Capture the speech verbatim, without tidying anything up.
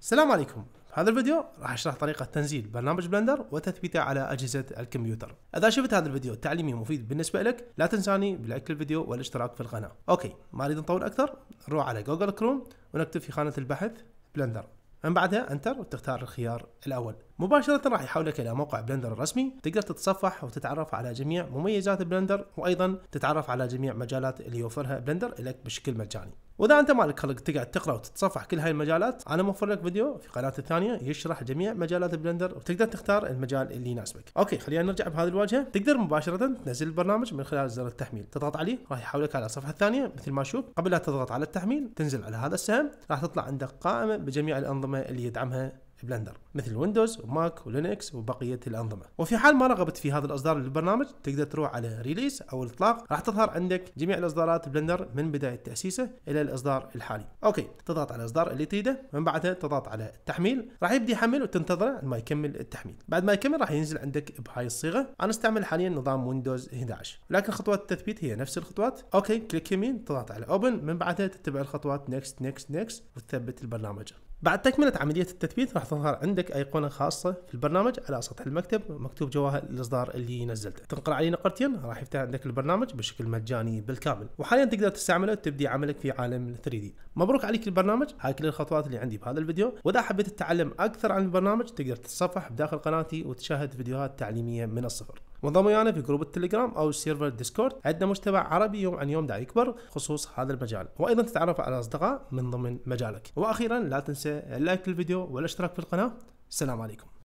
السلام عليكم. في هذا الفيديو راح اشرح طريقة تنزيل برنامج بلندر وتثبيته على أجهزة الكمبيوتر. إذا شفت هذا الفيديو تعليمي مفيد بالنسبة لك لا تنساني بلايك الفيديو والاشتراك في القناة. أوكي، ما نريد نطول أكثر، نروح على جوجل كروم ونكتب في خانة البحث بلندر، من بعدها انتر وتختار الخيار الأول. مباشرة راح يحولك إلى موقع بلندر الرسمي، تقدر تتصفح وتتعرف على جميع مميزات بلندر وأيضا تتعرف على جميع مجالات اللي يوفرها بلندر لك بشكل مجاني. وإذا أنت مالك خلق تقعد تقرأ وتتصفح كل هاي المجالات، أنا موفر لك فيديو في قناتي الثانية يشرح جميع مجالات بلندر وتقدر تختار المجال اللي يناسبك. أوكي، خلينا نرجع بهذه الواجهة. تقدر مباشرة تنزل البرنامج من خلال زر التحميل، تضغط عليه راح يحولك على الصفحة الثانية مثل ما شوف. قبل لا تضغط على التحميل تنزل على هذا السهم، راح تطلع عندك قائمة بجميع الأنظمة اللي يدعمها بلندر مثل ويندوز وماك ولينكس وبقيه الانظمه. وفي حال ما رغبت في هذا الاصدار للبرنامج تقدر تروح على ريليس او الاطلاق، راح تظهر عندك جميع الاصدارات بلندر من بدايه تاسيسه الى الاصدار الحالي. اوكي، تضغط على الاصدار اللي تريده، من بعدها تضغط على التحميل، راح يبدي يحمل وتنتظره ما يكمل التحميل. بعد ما يكمل راح ينزل عندك بهاي الصيغه. انا استعمل حاليا نظام ويندوز احد عشر لكن خطوات التثبيت هي نفس الخطوات. اوكي، كليك يمين، تضغط على اوبن، من بعدها تتبع الخطوات نكست نكست نكست وتثبت البرنامج. بعد تكملة عملية التثبيت راح تظهر عندك أيقونة خاصة في البرنامج على سطح المكتب مكتوب جواها الإصدار اللي نزلته، تنقر عليه نقرتين راح يفتح عندك البرنامج بشكل مجاني بالكامل، وحاليا تقدر تستعمله وتبدي عملك في عالم ثري دي. مبروك عليك البرنامج. هاي كل الخطوات اللي عندي بهذا الفيديو، وإذا حبيت تتعلم أكثر عن البرنامج تقدر تتصفح بداخل قناتي وتشاهد فيديوهات تعليمية من الصفر. وانضم ويانا في جروب التليجرام او السيرفر ديسكورد، عندنا مجتمع عربي يوم عن يوم دا يكبر خصوص هذا المجال، وايضا تتعرف على اصدقاء من ضمن مجالك. واخيرا لا تنسى اللايك للفيديو والاشتراك في القناة. السلام عليكم.